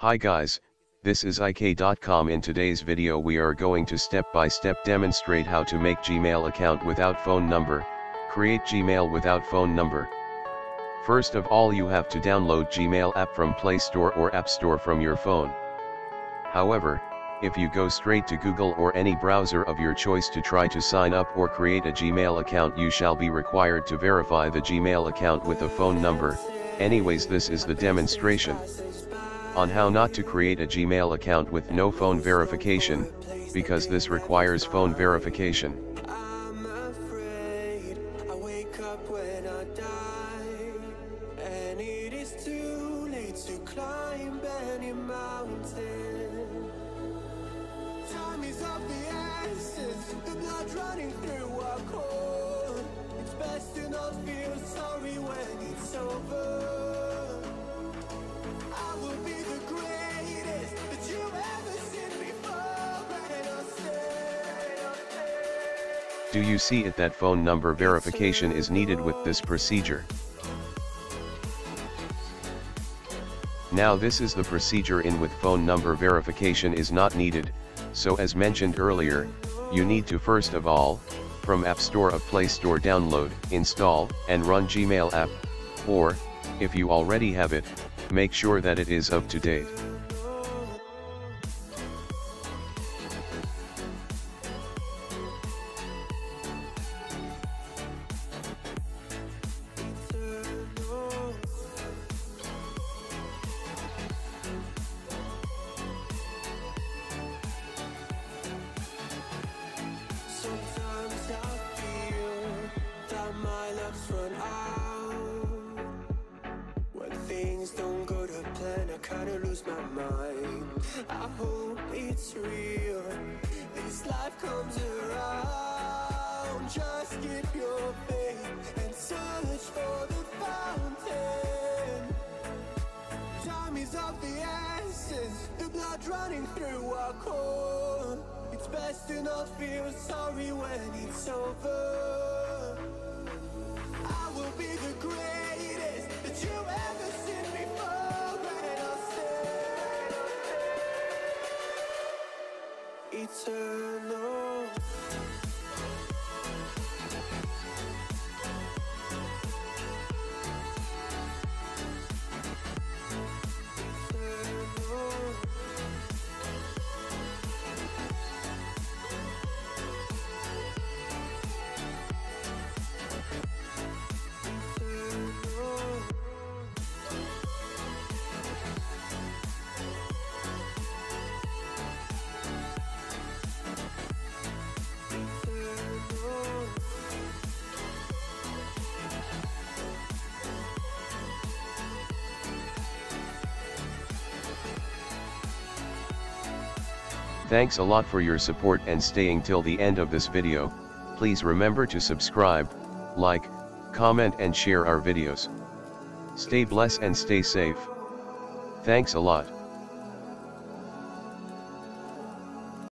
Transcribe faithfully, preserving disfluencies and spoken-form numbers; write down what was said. Hi guys, this is I K dot com. In today's video we are going to step by step demonstrate how to make Gmail account without phone number, create Gmail without phone number. First of all you have to download Gmail app from Play Store or App Store from your phone. However, if you go straight to Google or any browser of your choice to try to sign up or create a Gmail account, you shall be required to verify the Gmail account with a phone number. Anyways, this is the demonstration on how not to create a Gmail account with no phone verification, because this requires phone verification. I'm afraid I wake up when I die, and it is too late to climb any mountain. Time is of the essence, the blood running through our core. It's best to not feel sorry when it's over. Do you see it that phone number verification is needed with this procedure? Now this is the procedure in with phone number verification is not needed, so as mentioned earlier, you need to first of all, from App Store or Play Store download, install, and run Gmail app, or, if you already have it, make sure that it is up to date. Sometimes I feel that my luck's run out. When things don't go to plan, I kinda lose my mind. I hope it's real, this life comes around. Just keep your faith and search for the fountain. Time is of the essence, the blood running through our core. It's best to not feel sorry when it's over. I will be the greatest that you ever seen before, and I'll stay eternal. Thanks a lot for your support and staying till the end of this video. Please remember to subscribe, like, comment and share our videos. Stay blessed and stay safe. Thanks a lot.